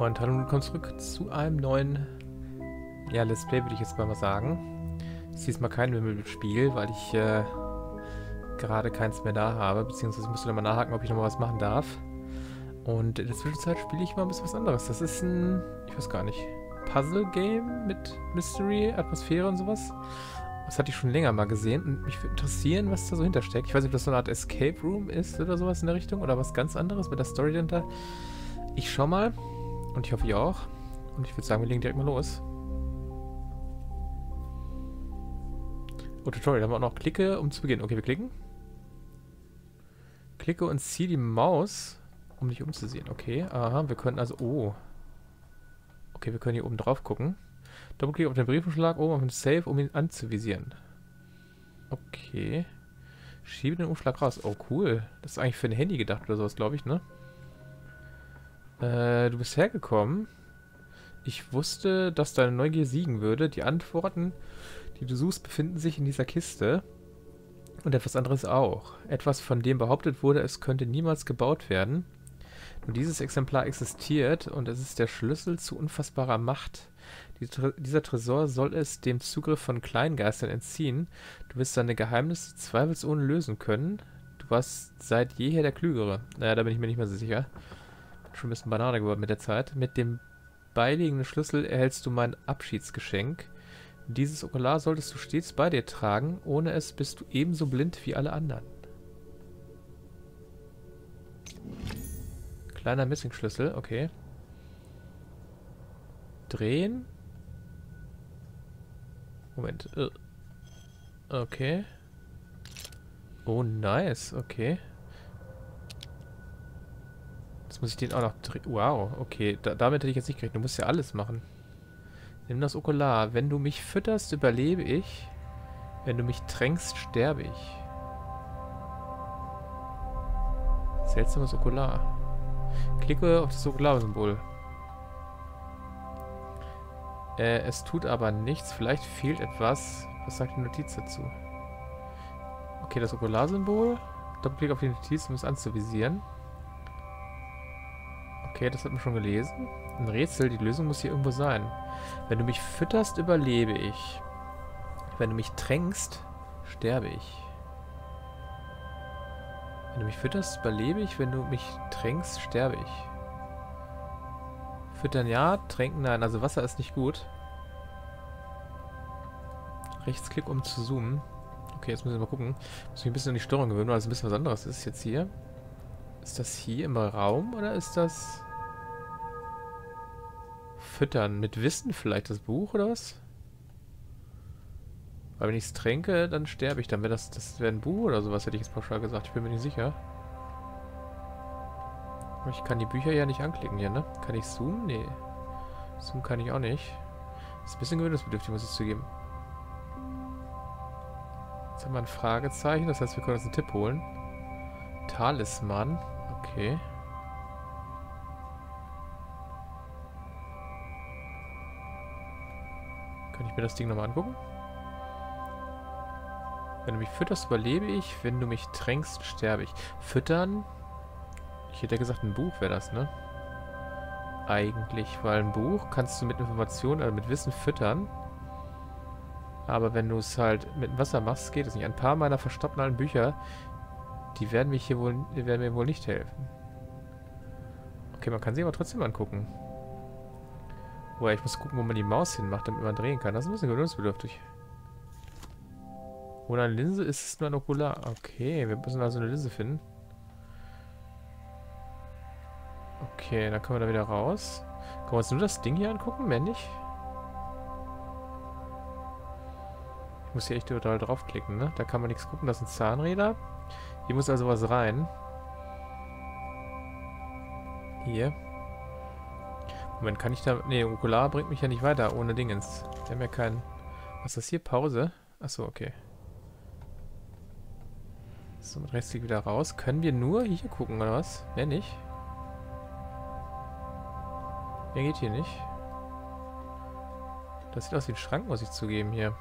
Und hallo und willkommen zurück zu einem neuen, ja, Let's Play würde ich jetzt mal sagen. Es ist diesmal kein Wimmelspiel, weil ich gerade keins mehr da habe, beziehungsweise ich musste da mal nachhaken, ob ich nochmal was machen darf. Und in der Zwischenzeit spiele ich mal ein bisschen was anderes. Das ist ein, ich weiß gar nicht, Puzzle-Game mit Mystery, Atmosphäre und sowas. Das hatte ich schon länger mal gesehen und mich würde interessieren, was da so hintersteckt. Ich weiß nicht, ob das so eine Art Escape Room ist oder sowas in der Richtung oder was ganz anderes mit der Story dahinter. Ich schau mal. Und ich hoffe, ihr auch. Und ich würde sagen, wir legen direkt mal los. Oh, Tutorial. Da haben wir auch noch Klicke, um zu beginnen. Okay, wir klicken. Klicke und ziehe die Maus, um dich umzusehen. Okay, aha, wir können also... Oh. Okay, wir können hier oben drauf gucken. Doppelklick auf den Briefumschlag, oben auf den Safe, um ihn anzuvisieren. Okay. Schiebe den Umschlag raus. Oh, cool. Das ist eigentlich für ein Handy gedacht oder sowas, glaube ich, ne? Du bist hergekommen. Ich wusste, dass deine Neugier siegen würde. Die Antworten, die du suchst, befinden sich in dieser Kiste. Und etwas anderes auch. Etwas, von dem behauptet wurde, es könnte niemals gebaut werden. Nur dieses Exemplar existiert und es ist der Schlüssel zu unfassbarer Macht. Dieser Tresor soll es dem Zugriff von Kleingeistern entziehen. Du wirst deine Geheimnisse zweifelsohne lösen können. Du warst seit jeher der Klügere. Naja, da bin ich mir nicht mehr so sicher. Schon ein bisschen Banane geworden mit der Zeit. Mit dem beiliegenden Schlüssel erhältst du mein Abschiedsgeschenk. Dieses Okular solltest du stets bei dir tragen. Ohne es bist du ebenso blind wie alle anderen. Kleiner Missing-Schlüssel, okay. Drehen. Moment. Okay. Oh, nice, okay. Jetzt muss ich den auch noch drehen. Wow, okay. Damit hätte ich jetzt nicht gerechnet. Du musst ja alles machen. Nimm das Okular. Wenn du mich fütterst, überlebe ich. Wenn du mich tränkst, sterbe ich. Seltsames Okular. Klicke auf das Okular-Symbol. Es tut aber nichts. Vielleicht fehlt etwas. Was sagt die Notiz dazu? Okay, das Okular-Symbol. Doppelklick auf die Notiz, um es anzuvisieren. Okay, das hat man schon gelesen. Ein Rätsel, die Lösung muss hier irgendwo sein. Wenn du mich fütterst, überlebe ich. Wenn du mich tränkst, sterbe ich. Wenn du mich fütterst, überlebe ich. Wenn du mich tränkst, sterbe ich. Füttern ja, tränken nein. Also Wasser ist nicht gut. Rechtsklick, um zu zoomen. Okay, jetzt müssen wir mal gucken. Muss mich ein bisschen an die Steuerung gewöhnen, weil es ein bisschen was anderes ist jetzt hier. Ist das hier im Raum oder ist das Füttern? Mit Wissen vielleicht das Buch oder was? Weil wenn ich es tränke, dann sterbe ich. Dann wäre das wäre ein Buch oder sowas, hätte ich jetzt pauschal gesagt. Ich bin mir nicht sicher. Aber ich kann die Bücher ja nicht anklicken hier, ne? Kann ich zoomen? Nee. Zoomen kann ich auch nicht. Das ist ein bisschen gewöhnungsbedürftig, muss ich zugeben. Jetzt haben wir ein Fragezeichen, das heißt, wir können uns einen Tipp holen. Talisman, okay. Kann ich mir das Ding nochmal angucken? Wenn du mich fütterst, überlebe ich. Wenn du mich tränkst, sterbe ich. Füttern? Ich hätte ja gesagt, ein Buch wäre das, ne? Eigentlich, weil ein Buch kannst du mit Informationen, also mit Wissen füttern. Aber wenn du es halt mit Wasser machst, geht es nicht. Ein paar meiner verstoppten alten Bücher... Die werden, werden mir wohl nicht helfen. Okay, man kann sie aber trotzdem angucken. Boah, ich muss gucken, wo man die Maus hinmacht, damit man drehen kann. Das ist ein bisschen gewöhnungsbedürftig. Ohne eine Linse ist es nur ein Okular. Okay, wir müssen also eine Linse finden. Okay, dann können wir da wieder raus. Können wir uns nur das Ding hier angucken? Mehr nicht. Ich muss hier echt total draufklicken, ne? Da kann man nichts gucken. Das sind Zahnräder. Hier muss also was rein. Hier. Moment, kann ich da... Ne, Okular bringt mich ja nicht weiter ohne Dingens. Wir haben ja keinen... Was ist das hier? Pause? Achso, okay. So, mit Rechtsklick wieder raus. Können wir nur hier gucken, oder was? Mehr nicht. Mehr geht hier nicht. Das sieht aus wie ein Schrank, muss ich zugeben, hier.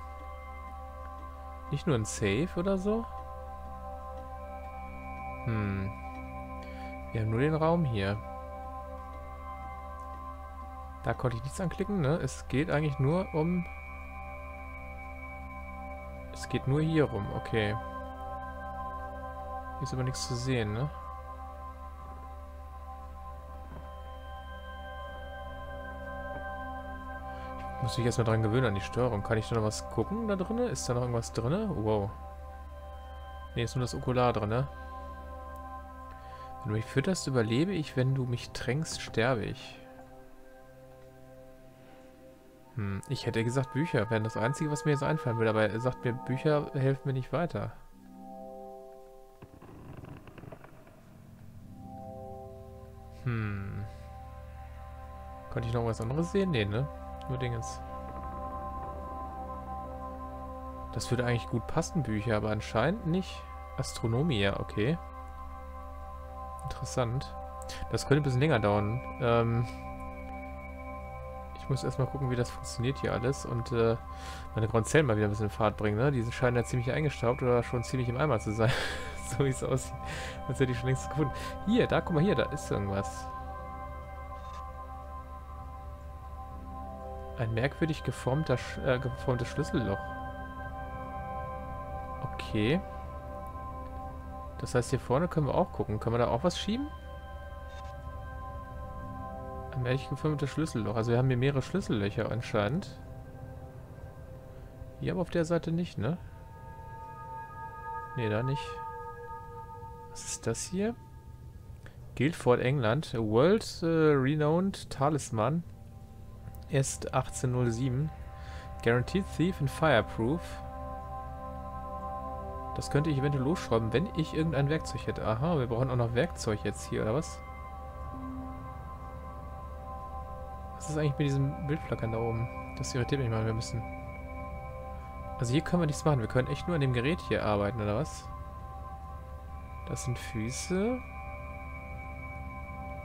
Nicht nur ein Safe oder so. Wir haben nur den Raum hier. Da konnte ich nichts anklicken, ne? Es geht eigentlich nur um... Es geht nur hier rum, okay. Hier ist aber nichts zu sehen, ne? Ich muss mich erstmal dran gewöhnen an die Steuerung. Kann ich da noch was gucken da drin? Ist da noch irgendwas drin? Wow. Ne, ist nur das Okular drin, ne? Wenn du mich fütterst, überlebe ich. Wenn du mich tränkst, sterbe ich. Ich hätte gesagt, Bücher wären das Einzige, was mir jetzt einfallen würde, aber er sagt mir, Bücher helfen mir nicht weiter. Konnte ich noch was anderes sehen? Nee, ne? Nur Dingens. Das würde eigentlich gut passen, Bücher, aber anscheinend nicht. Astronomie, ja, okay. Interessant. Das könnte ein bisschen länger dauern. Ich muss erstmal gucken, wie das funktioniert hier alles und meine Grundzellen mal wieder ein bisschen in Fahrt bringen, ne? Die scheinen ja ziemlich eingestaubt oder schon ziemlich im Eimer zu sein. So wie es aussieht. Als hätte ich schon längst gefunden. Hier, da, guck mal hier, da ist irgendwas. Ein merkwürdig geformtes Schlüsselloch. Okay. Das heißt, hier vorne können wir auch gucken. Können wir da auch was schieben? Ein ehrlich geformtes Schlüsselloch. Also wir haben hier mehrere Schlüssellöcher anscheinend. Hier aber auf der Seite nicht, ne? Ne, da nicht. Was ist das hier? Guildford, England. World Renowned Talisman. Ist 1807. Guaranteed Thief and Fireproof. Das könnte ich eventuell losschrauben, wenn ich irgendein Werkzeug hätte. Aha, wir brauchen auch noch Werkzeug jetzt hier, oder was? Was ist eigentlich mit diesem Bildflackern da oben? Das irritiert mich mal, wir müssen... Also hier können wir nichts machen. Wir können echt nur an dem Gerät hier arbeiten, oder was? Das sind Füße.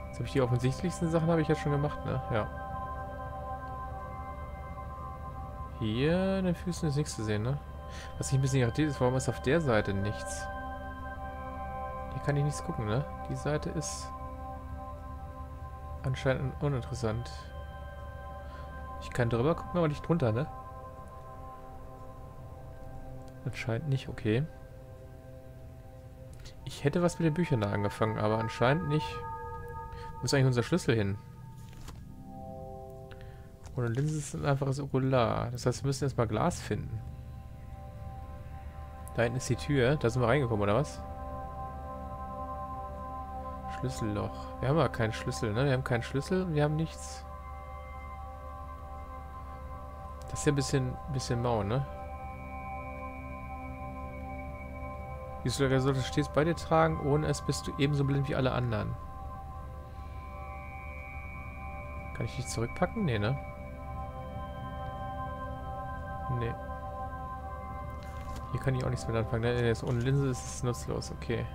Jetzt habe ich die offensichtlichsten Sachen, habe ich ja schon gemacht, ne? Ja. Hier an den Füßen ist nichts zu sehen, ne? Was mich ein bisschen irritiert ist, warum ist auf der Seite nichts? Hier kann ich nichts gucken, ne? Die Seite ist anscheinend uninteressant. Ich kann drüber gucken, aber nicht drunter, ne? Anscheinend nicht, okay. Ich hätte was mit den Büchern da angefangen, aber anscheinend nicht. Wo ist eigentlich unser Schlüssel hin? Ohne Linse ist ein einfaches Okular. Das heißt, wir müssen erstmal Glas finden. Da hinten ist die Tür. Da sind wir reingekommen, oder was? Schlüsselloch. Wir haben aber keinen Schlüssel, ne? Wir haben keinen Schlüssel und wir haben nichts. Das ist ja ein bisschen mau, ne? Dieses Lager solltest du stets bei dir tragen, ohne es bist du ebenso blind wie alle anderen. Kann ich dich zurückpacken? Nee, ne? Nee. Hier kann ich auch nichts mit anfangen, ne? Jetzt ohne Linse ist es nutzlos, okay.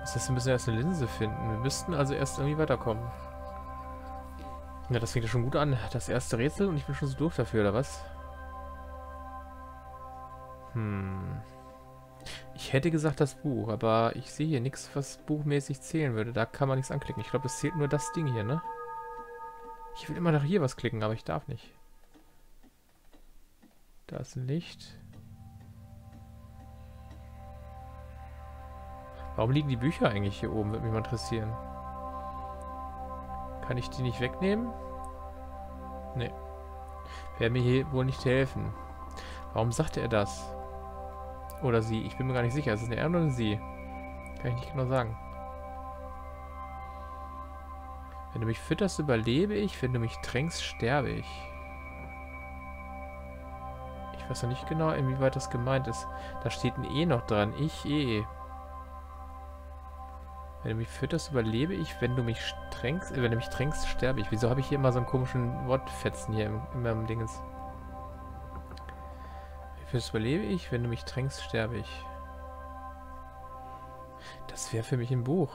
Das heißt, wir müssen erst eine Linse finden. Wir müssten also erst irgendwie weiterkommen. Ja, das fängt ja schon gut an. Das erste Rätsel und ich bin schon so doof dafür, oder was? Ich hätte gesagt das Buch, aber ich sehe hier nichts, was buchmäßig zählen würde. Da kann man nichts anklicken. Ich glaube, das zählt nur das Ding hier, ne? Ich will immer nach hier was klicken, aber ich darf nicht. Da ist ein Licht. Warum liegen die Bücher eigentlich hier oben? Würde mich mal interessieren. Kann ich die nicht wegnehmen? Nee. Wer mir hier wohl nicht helfen. Warum sagte er das? Oder sie? Ich bin mir gar nicht sicher. Ist es eine Er oder eine Sie? Kann ich nicht genau sagen. Wenn du mich fütterst, überlebe ich. Wenn du mich tränkst, sterbe ich. Ich weiß noch nicht genau, inwieweit das gemeint ist. Da steht ein E noch dran. Ich, E. Wenn du mich fütterst, überlebe ich. Wenn du mich tränkst, sterbe ich. Wieso habe ich hier immer so einen komischen Wortfetzen hier in meinem Dingens? Wenn du mich fütterst, überlebe ich. Wenn du mich tränkst, sterbe ich. Das wäre für mich ein Buch.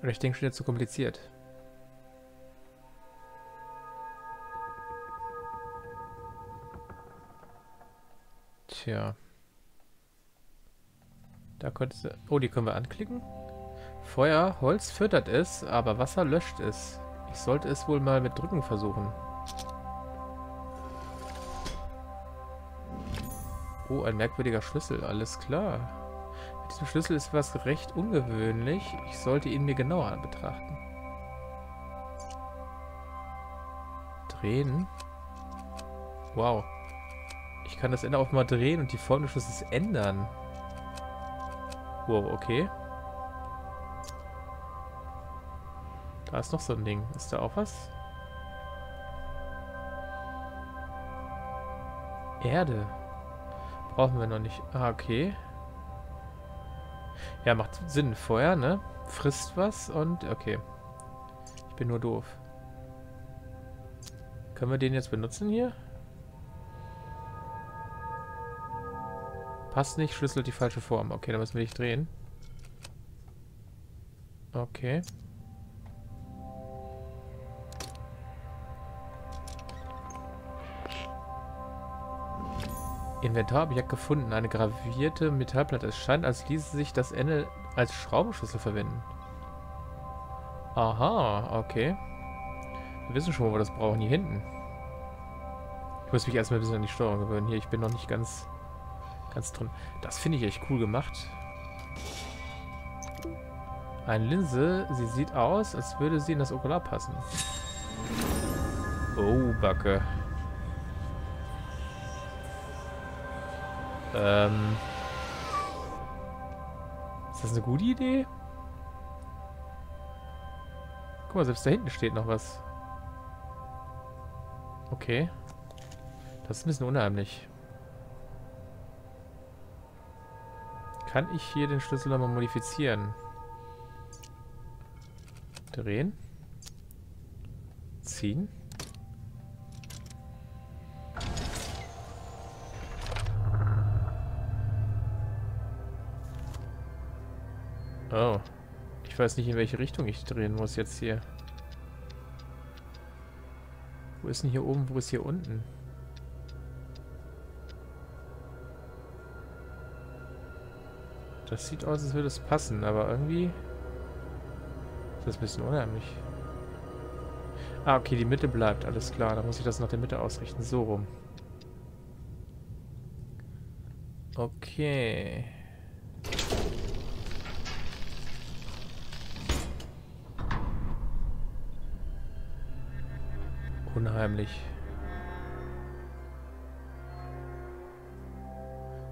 Oder ich denke schon wieder zu kompliziert. Tja. Da könnte... Oh, die können wir anklicken. Feuer, Holz füttert es, aber Wasser löscht es. Ich sollte es wohl mal mit Drücken versuchen. Oh, ein merkwürdiger Schlüssel, alles klar. Mit diesem Schlüssel ist was recht ungewöhnlich. Ich sollte ihn mir genauer betrachten. Drehen? Wow. Ich kann das Ende auch mal drehen und die Form des Schlüssels ändern. Wow, okay. Da ist noch so ein Ding. Ist da auch was? Erde. Brauchen wir noch nicht. Ah, okay. Ja, macht Sinn. Feuer, ne? Frisst was und... Okay. Ich bin nur doof. Können wir den jetzt benutzen hier? Passt nicht, schlüsselt die falsche Form. Okay, da müssen wir dich drehen. Okay. Inventarobjekt gefunden. Eine gravierte Metallplatte. Es scheint, als ließe sich das Ende als Schraubenschlüssel verwenden. Aha, okay. Wir wissen schon, wo wir das brauchen. Hier hinten. Ich muss mich erstmal ein bisschen an die Steuerung gewöhnen. Hier, ich bin noch nicht ganz drin. Das finde ich echt cool gemacht. Eine Linse. Sie sieht aus, als würde sie in das Okular passen. Oh, Backe. Ist das eine gute Idee? Guck mal, selbst da hinten steht noch was. Okay. Das ist ein bisschen unheimlich. Kann ich hier den Schlüssel nochmal modifizieren? Drehen. Ziehen. Oh. Ich weiß nicht, in welche Richtung ich drehen muss jetzt hier. Wo ist denn hier oben? Wo ist hier unten? Das sieht aus, als würde es passen, aber irgendwie ist das ein bisschen unheimlich. Ah, okay, die Mitte bleibt, alles klar. Dann muss ich das nach der Mitte ausrichten. So rum. Okay. Unheimlich.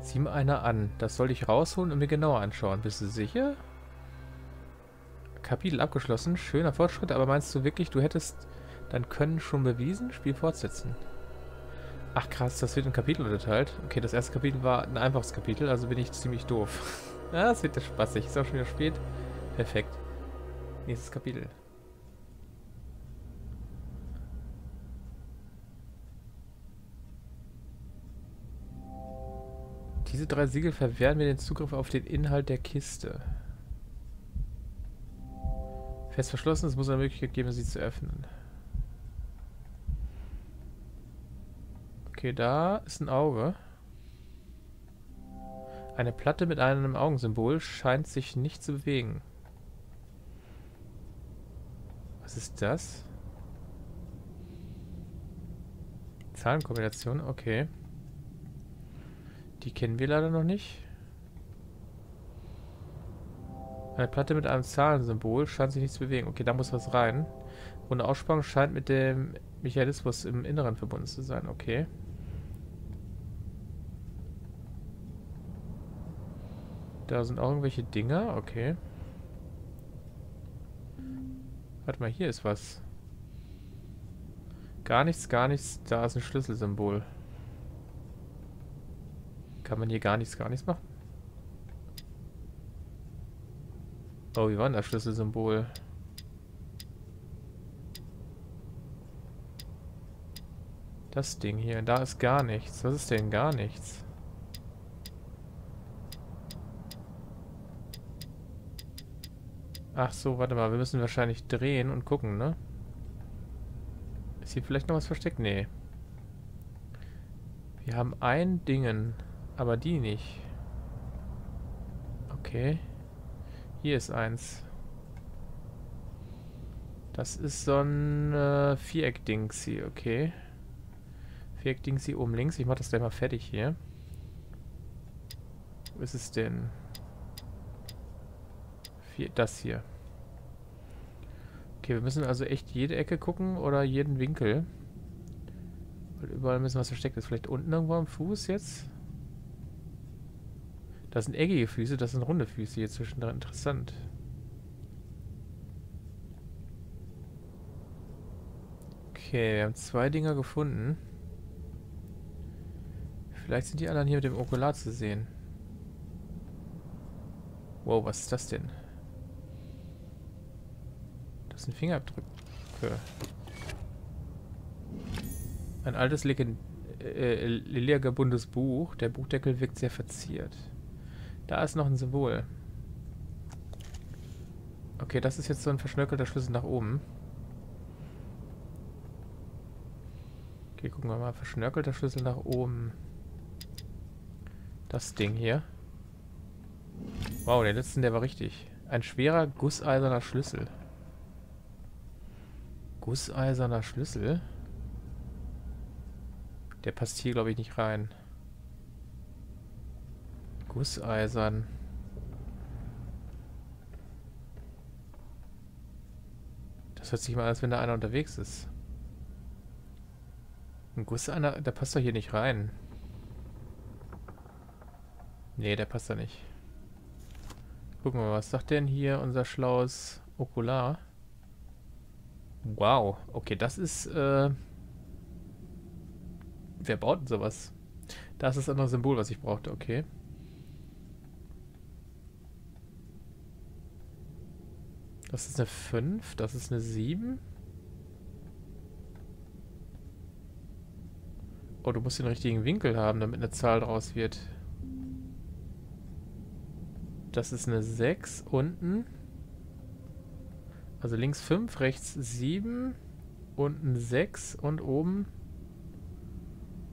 Sieh mir einer an. Das sollte ich rausholen und mir genauer anschauen. Bist du sicher? Kapitel abgeschlossen. Schöner Fortschritt, aber meinst du wirklich, du hättest dein Können schon bewiesen? Spiel fortsetzen. Ach krass, das wird in Kapitel unterteilt. Okay, das erste Kapitel war ein einfaches Kapitel, also bin ich ziemlich doof. Ah, das wird ja spaßig. Ist auch schon wieder spät. Perfekt. Nächstes Kapitel. Diese 3 Siegel verwehren mir den Zugriff auf den Inhalt der Kiste. Fest verschlossen, es muss eine Möglichkeit geben, sie zu öffnen. Okay, da ist ein Auge. Eine Platte mit einem Augensymbol scheint sich nicht zu bewegen. Was ist das? Zahlenkombination, okay. Die kennen wir leider noch nicht. Eine Platte mit einem Zahlensymbol scheint sich nicht zu bewegen. Okay, da muss was rein. Und eine Aussparung scheint mit dem Mechanismus im Inneren verbunden zu sein. Okay. Da sind auch irgendwelche Dinger. Okay. Warte mal, hier ist was. Gar nichts, gar nichts. Da ist ein Schlüsselsymbol. Kann man hier gar nichts machen? Oh, wie war denn das Schlüsselsymbol? Das Ding hier, da ist gar nichts. Was ist denn gar nichts? Ach so, warte mal, wir müssen wahrscheinlich drehen und gucken, ne? Ist hier vielleicht noch was versteckt? Nee. Wir haben ein Dingen. Aber die nicht. Okay. Hier ist eins. Das ist so ein Viereck-Dings hier, okay. Viereck-Dings hier oben links. Ich mach das gleich mal fertig hier. Wo ist es denn? Das hier. Okay, wir müssen also echt jede Ecke gucken oder jeden Winkel. Und überall müssen was versteckt ist. Vielleicht unten irgendwo am Fuß jetzt? Das sind eckige Füße, das sind runde Füße hier zwischendrin. Interessant. Okay, wir haben zwei Dinger gefunden. Vielleicht sind die anderen hier mit dem Okular zu sehen. Wow, was ist das denn? Das sind Fingerabdrücke. Ein altes ledergebundenes Buch. Der Buchdeckel wirkt sehr verziert. Da ist noch ein Symbol. Okay, das ist jetzt so ein verschnörkelter Schlüssel nach oben. Okay, gucken wir mal. Verschnörkelter Schlüssel nach oben. Das Ding hier. Wow, der letzte, der war richtig. Ein schwerer, gusseiserner Schlüssel. Gusseiserner Schlüssel? Der passt hier, glaube ich, nicht rein. Gusseisern. Das hört sich mal an, als wenn da einer unterwegs ist. Ein Gusseisern, der passt doch hier nicht rein. Nee, der passt da nicht. Gucken wir mal, was sagt denn hier unser schlaues Okular? Wow, okay, das ist, wer baut denn sowas? Das ist das andere Symbol, was ich brauchte, okay. Das ist eine 5, das ist eine 7. Oh, du musst den richtigen Winkel haben, damit eine Zahl draus wird. Das ist eine 6 unten. Also links 5, rechts 7, unten 6 und oben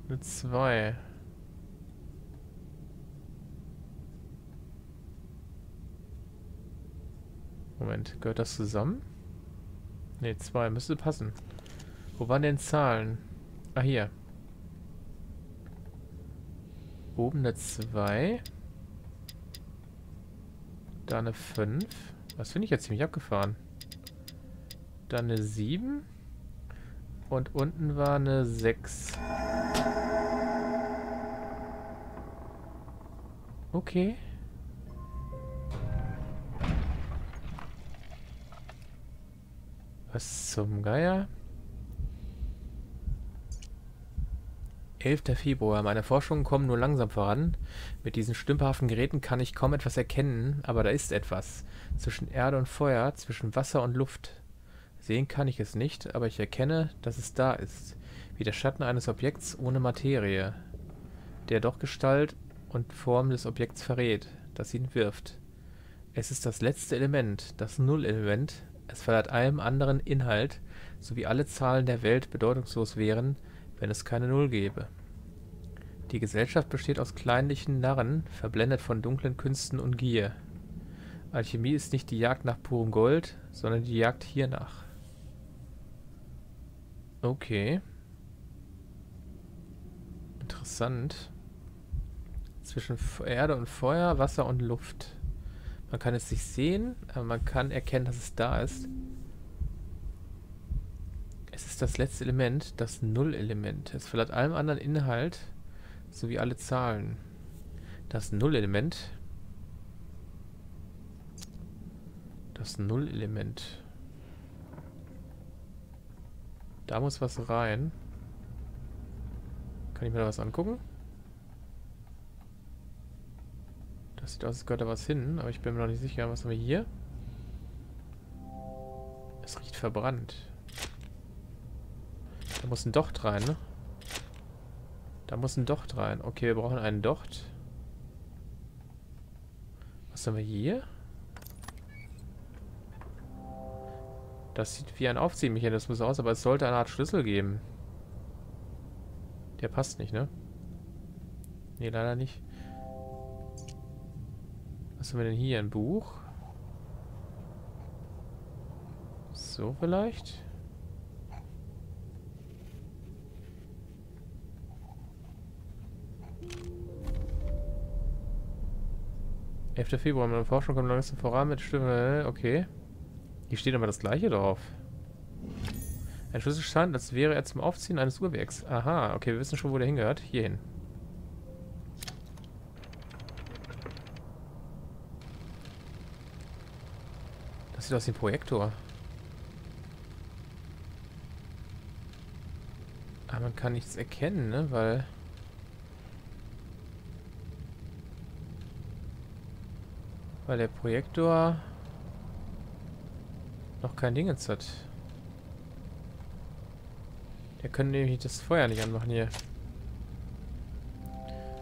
eine 2. Moment, gehört das zusammen? Ne, 2 müsste passen. Wo waren denn Zahlen? Ah, hier. Oben eine 2. Da eine 5. Das finde ich jetzt ziemlich abgefahren. Dann eine 7. Und unten war eine 6. Okay. Was zum Geier? 11. Februar. Meine Forschungen kommen nur langsam voran. Mit diesen stümperhaften Geräten kann ich kaum etwas erkennen, aber da ist etwas. Zwischen Erde und Feuer, zwischen Wasser und Luft. Sehen kann ich es nicht, aber ich erkenne, dass es da ist. Wie der Schatten eines Objekts ohne Materie, der doch Gestalt und Form des Objekts verrät, das ihn wirft. Es ist das letzte Element, das Nullelement. Es verleiht allem anderen Inhalt, sowie alle Zahlen der Welt bedeutungslos wären, wenn es keine Null gäbe. Die Gesellschaft besteht aus kleinlichen Narren, verblendet von dunklen Künsten und Gier. Alchemie ist nicht die Jagd nach purem Gold, sondern die Jagd hiernach. Okay. Interessant. Zwischen Erde und Feuer, Wasser und Luft. Man kann es nicht sehen, aber man kann erkennen, dass es da ist. Es ist das letzte Element, das Nullelement. Es verleiht allem anderen Inhalt, sowie alle Zahlen. Das Nullelement. Das Nullelement. Da muss was rein. Kann ich mir da was angucken? Das sieht aus, als gehört da was hin, aber ich bin mir noch nicht sicher. Was haben wir hier? Es riecht verbrannt. Da muss ein Docht rein, ne? Da muss ein Docht rein. Okay, wir brauchen einen Docht. Was haben wir hier? Das sieht wie ein Aufziehmechanismus aus, aber es sollte eine Art Schlüssel geben. Der passt nicht, ne? Ne, leider nicht. Was haben wir denn hier? Ein Buch. So vielleicht? Februar, meine Forschung kommt langsam voran mit Stimme. Okay. Hier steht aber das gleiche drauf. Ein Schlüssel scheint, als wäre er zum Aufziehen eines Uhrwerks. Aha, okay, wir wissen schon, wo der hingehört. Hierhin. Das sieht aus wie ein Projektor. Aber man kann nichts erkennen, ne? Weil... weil der Projektor noch kein Dingens hat. Der können nämlich das Feuer nicht anmachen hier.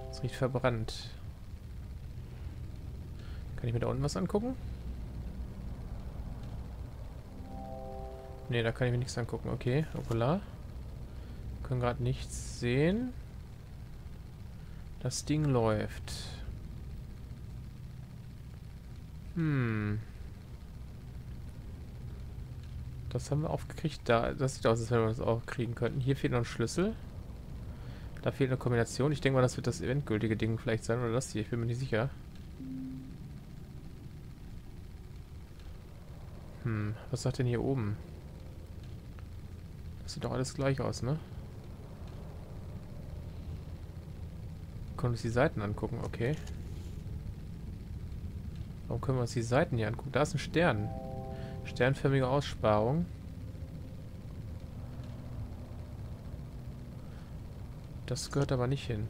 Es riecht verbrannt. Kann ich mir da unten was angucken? Ne, da kann ich mir nichts angucken. Okay, Okular. Wir können gerade nichts sehen. Das Ding läuft. Das haben wir aufgekriegt. Da, das sieht aus, als wenn wir das auch kriegen könnten. Hier fehlt noch ein Schlüssel. Da fehlt eine Kombination. Ich denke mal, das wird das endgültige Ding vielleicht sein. Oder das hier. Ich bin mir nicht sicher. Was sagt denn hier oben? Das sieht doch alles gleich aus, ne? Können wir uns die Seiten angucken? Okay. Warum können wir uns die Seiten hier angucken? Da ist ein Stern. Sternförmige Aussparung. Das gehört aber nicht hin.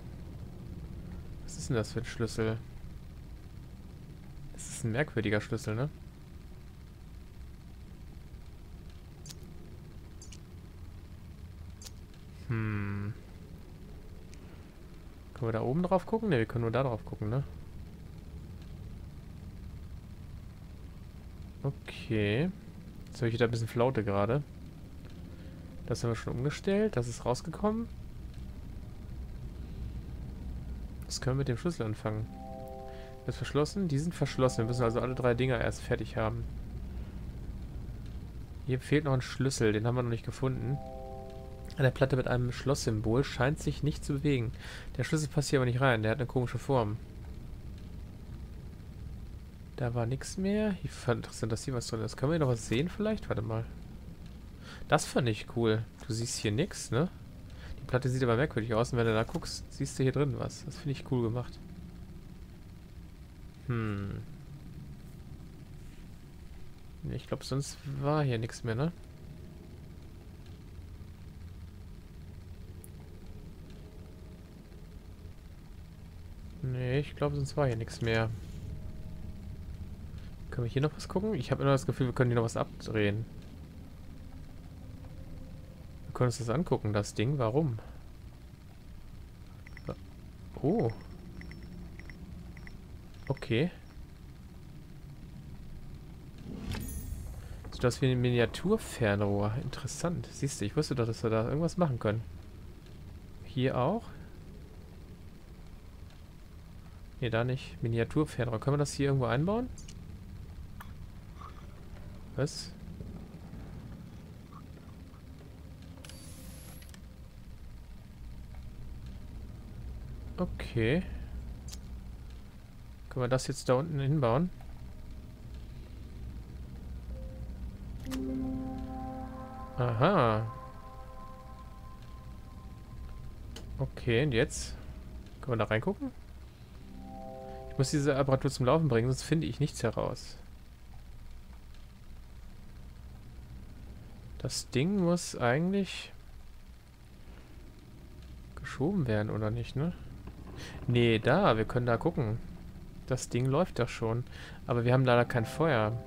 Was ist denn das für ein Schlüssel? Das ist ein merkwürdiger Schlüssel, ne? Können wir da oben drauf gucken? Ne, wir können nur da drauf gucken, ne? Okay. Jetzt höre ich wieder ein bisschen Flaute gerade. Das haben wir schon umgestellt. Das ist rausgekommen. Was können wir mit dem Schlüssel anfangen? Das ist verschlossen. Die sind verschlossen. Wir müssen also alle drei Dinger erst fertig haben. Hier fehlt noch ein Schlüssel. Den haben wir noch nicht gefunden. An der Platte mit einem Schlosssymbol scheint sich nicht zu bewegen. Der Schlüssel passt hier aber nicht rein. Der hat eine komische Form. Da war nichts mehr. Ich fand interessant, dass hier was drin ist. Können wir hier noch was sehen vielleicht? Warte mal. Das fand ich cool. Du siehst hier nichts, ne? Die Platte sieht aber merkwürdig aus. Und wenn du da guckst, siehst du hier drin was. Das finde ich cool gemacht. Ich glaube, sonst war hier nichts mehr, ne? Nee, ich glaube, sonst war hier nichts mehr. Können wir hier noch was gucken? Ich habe immer das Gefühl, wir können hier noch was abdrehen. Wir können uns das angucken, das Ding. Warum? Oh. Okay. Sieht aus wie ein Miniaturfernrohr. Interessant. Siehst du, ich wusste doch, dass wir da irgendwas machen können. Hier auch? Ne, da nicht. Miniaturfernrohr. Können wir das hier irgendwo einbauen? Was? Okay. Können wir das jetzt da unten hinbauen? Aha. Okay, und jetzt? Können wir da reingucken? Ich muss diese Apparatur zum Laufen bringen, sonst finde ich nichts heraus. Das Ding muss eigentlich geschoben werden, oder nicht, ne? Nee, da, wir können da gucken. Das Ding läuft doch schon. Aber wir haben leider kein Feuer.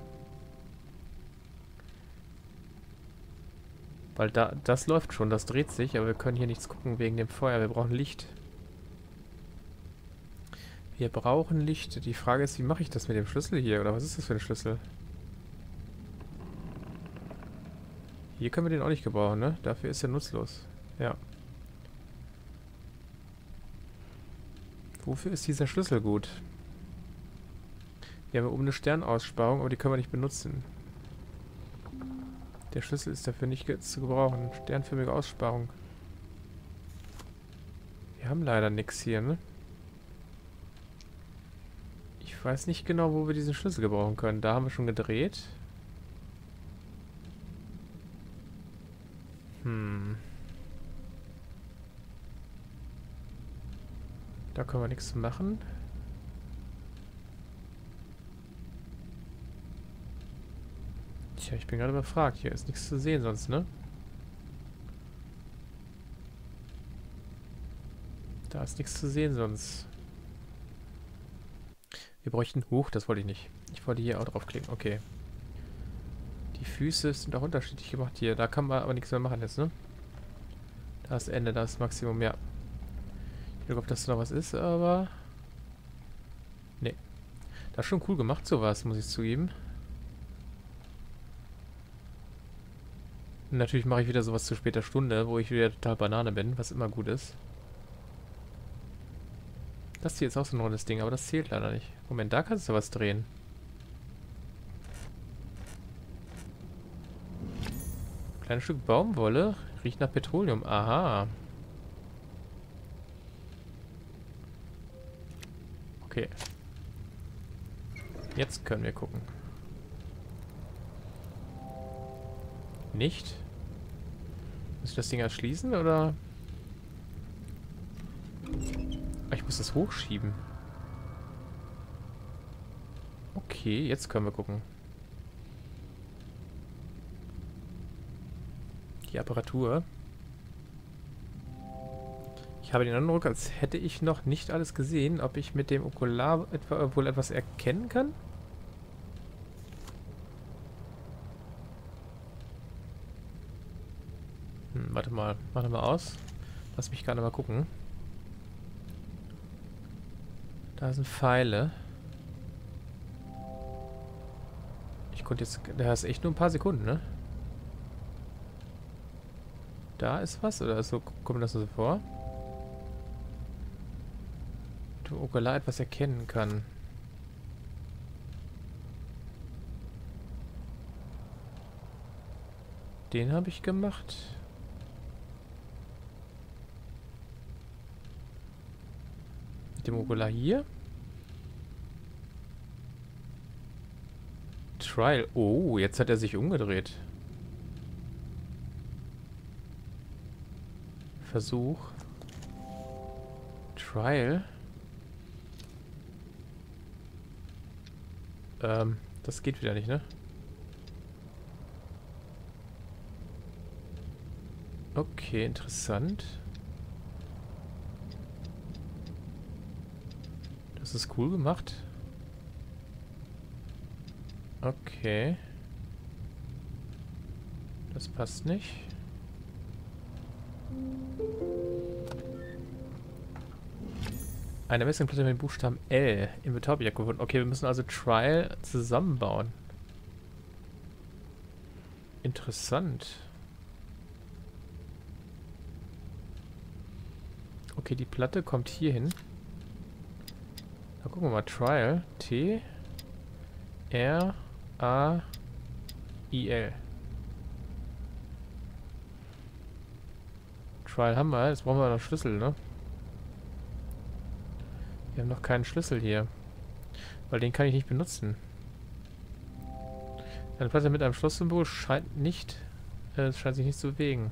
Weil da, das läuft schon, das dreht sich, aber wir können hier nichts gucken wegen dem Feuer. Wir brauchen Licht. Wir brauchen Licht. Die Frage ist, wie mache ich das mit dem Schlüssel hier? Oder was ist das für ein Schlüssel? Hier können wir den auch nicht gebrauchen, ne? Dafür ist er nutzlos. Ja. Wofür ist dieser Schlüssel gut? Wir haben hier oben eine Sternaussparung, aber die können wir nicht benutzen. Der Schlüssel ist dafür nicht zu gebrauchen. Sternförmige Aussparung. Wir haben leider nichts hier, ne? Ich weiß nicht genau, wo wir diesen Schlüssel gebrauchen können. Da haben wir schon gedreht. Da können wir nichts machen. Tja, ich bin gerade überfragt. Hier ist nichts zu sehen sonst, ne? Da ist nichts zu sehen sonst. Wir bräuchten... Huch, das wollte ich nicht. Ich wollte hier auch draufklicken. Okay. Die Füße sind auch unterschiedlich gemacht hier. Da kann man aber nichts mehr machen jetzt, ne? Da ist Ende, da ist Maximum, ja. Ich glaube, dass da noch was ist, aber... Nee. Das ist schon cool gemacht, sowas, muss ich zugeben. Und natürlich mache ich wieder sowas zu später Stunde, wo ich wieder total Banane bin, was immer gut ist. Das hier ist auch so ein rundes Ding, aber das zählt leider nicht. Moment, da kannst du was drehen. Kleines Stück Baumwolle. Riecht nach Petroleum. Aha. Okay. Jetzt können wir gucken. Nicht? Muss ich das Ding erschließen, oder... Ich muss das hochschieben. Okay, jetzt können wir gucken. Die Apparatur. Ich habe den Eindruck, als hätte ich noch nicht alles gesehen, ob ich mit dem Okular wohl etwas erkennen kann. Warte mal. Mach mal aus. Lass mich gerade mal gucken. Da sind Pfeile. Ich konnte jetzt... Da ist echt nur ein paar Sekunden, ne? Da ist was? Oder ist so, kommt mir das so vor? Du Okular etwas erkennen kann. Den habe ich gemacht. Mit dem Okular hier. Trial. Oh, jetzt hat er sich umgedreht. Versuch. Trial. Das geht wieder nicht, ne? Okay, interessant. Das ist cool gemacht. Okay. Das passt nicht. Eine Messingplatte mit dem Buchstaben L im Betäubjagd gefunden. Okay, wir müssen also Trial zusammenbauen. Interessant. Okay, die Platte kommt hier hin. Da gucken wir mal. Trial. T. R. A. I. L. Trial haben wir. Jetzt brauchen wir noch Schlüssel, ne? Wir haben noch keinen Schlüssel hier. Weil den kann ich nicht benutzen. Eine Platte mit einem Schlosssymbol scheint nicht... scheint sich nicht zu bewegen.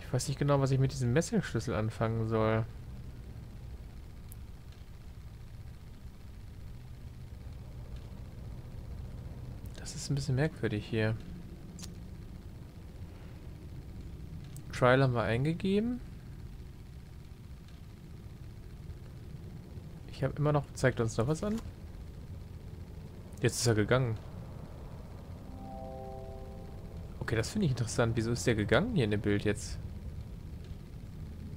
Ich weiß nicht genau, was ich mit diesem Messingschlüssel anfangen soll. Das ist ein bisschen merkwürdig hier. Trial haben wir eingegeben. Ich habe immer noch... Zeigt uns noch was an? Jetzt ist er gegangen. Okay, das finde ich interessant. Wieso ist der gegangen hier in dem Bild jetzt?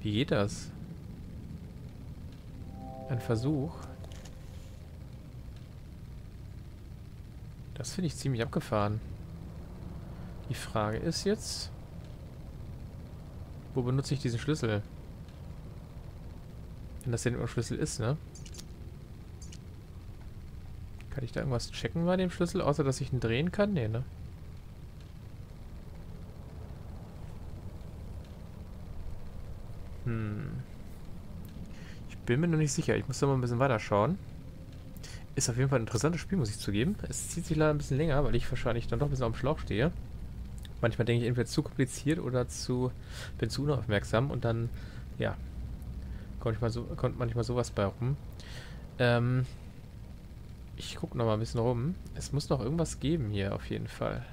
Wie geht das? Ein Versuch. Das finde ich ziemlich abgefahren. Die Frage ist jetzt... Wo benutze ich diesen Schlüssel? Wenn das denn nur ein Schlüssel ist, ne? Kann ich da irgendwas checken bei dem Schlüssel, außer dass ich ihn drehen kann? Nee, ne? Ich bin mir noch nicht sicher. Ich muss da mal ein bisschen weiter schauen. Ist auf jeden Fall ein interessantes Spiel, muss ich zugeben. Es zieht sich leider ein bisschen länger, weil ich wahrscheinlich dann doch ein bisschen auf dem Schlauch stehe. Manchmal denke ich entweder zu kompliziert oder bin zu unaufmerksam und dann, ja, kommt manchmal sowas bei rum. Ich gucke nochmal ein bisschen rum. Es muss noch irgendwas geben hier, auf jeden Fall.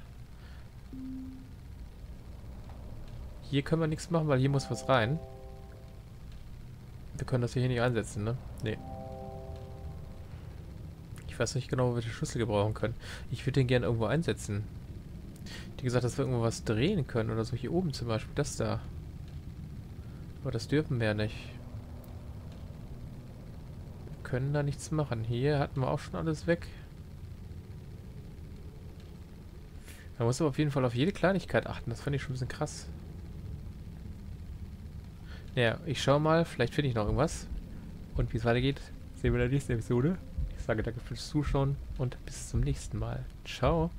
Hier können wir nichts machen, weil hier muss was rein. Wir können das hier nicht einsetzen, ne? Nee. Ich weiß nicht genau, wo wir den Schlüssel gebrauchen können. Ich würde den gerne irgendwo einsetzen. Ich hätte gesagt, dass wir irgendwo was drehen können oder so. Hier oben zum Beispiel, das da. Aber das dürfen wir ja nicht. Wir können da nichts machen. Hier hatten wir auch schon alles weg. Man muss aber auf jeden Fall auf jede Kleinigkeit achten. Das fand ich schon ein bisschen krass. Naja, ich schau mal. Vielleicht finde ich noch irgendwas. Und wie es weitergeht, sehen wir in der nächsten Episode. Ich sage danke fürs Zuschauen und bis zum nächsten Mal. Ciao.